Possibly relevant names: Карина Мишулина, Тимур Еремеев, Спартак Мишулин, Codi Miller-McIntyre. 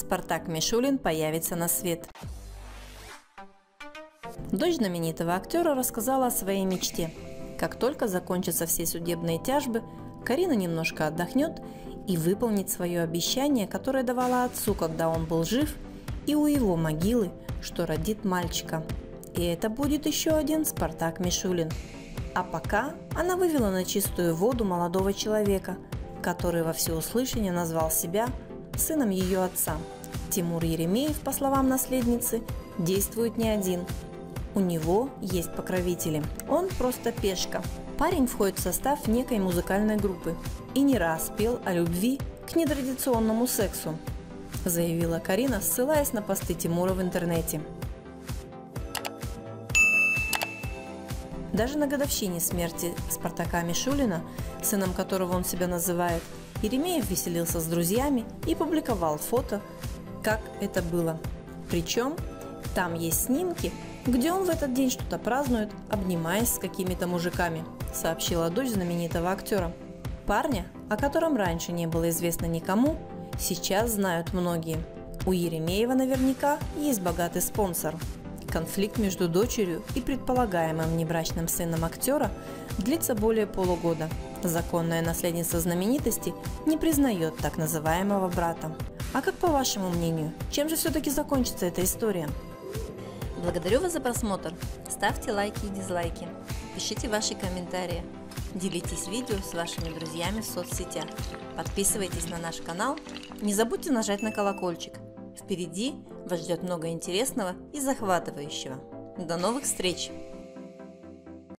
Спартак Мишулин появится на свет. Дочь знаменитого актера рассказала о своей мечте. Как только закончатся все судебные тяжбы, Карина немножко отдохнет и выполнит свое обещание, которое давала отцу, когда он был жив, и у его могилы, что родит мальчика. И это будет еще один Спартак Мишулин. А пока она вывела на чистую воду молодого человека, который во всеуслышание назвал себя сыном ее отца. Тимур Еремеев, по словам наследницы, действует не один. У него есть покровители, он просто пешка. Парень входит в состав некой музыкальной группы и не раз пел о любви к нетрадиционному сексу, заявила Карина, ссылаясь на посты Тимура в интернете. Даже на годовщине смерти Спартака Мишулина, сыном которого он себя называет, Еремеев веселился с друзьями и публиковал фото, как это было. Причем там есть снимки, где он в этот день что-то празднует, обнимаясь с какими-то мужиками, сообщила дочь знаменитого актера. Парня, о котором раньше не было известно никому, сейчас знают многие. У Еремеева наверняка есть богатый спонсор. Конфликт между дочерью и предполагаемым небрачным сыном актера длится более полугода. Законная наследница знаменитости не признает так называемого брата. А как по вашему мнению, чем же все-таки закончится эта история? Благодарю вас за просмотр. Ставьте лайки и дизлайки. Пишите ваши комментарии. Делитесь видео с вашими друзьями в соцсетях. Подписывайтесь на наш канал. Не забудьте нажать на колокольчик. Впереди вас ждет много интересного и захватывающего. До новых встреч!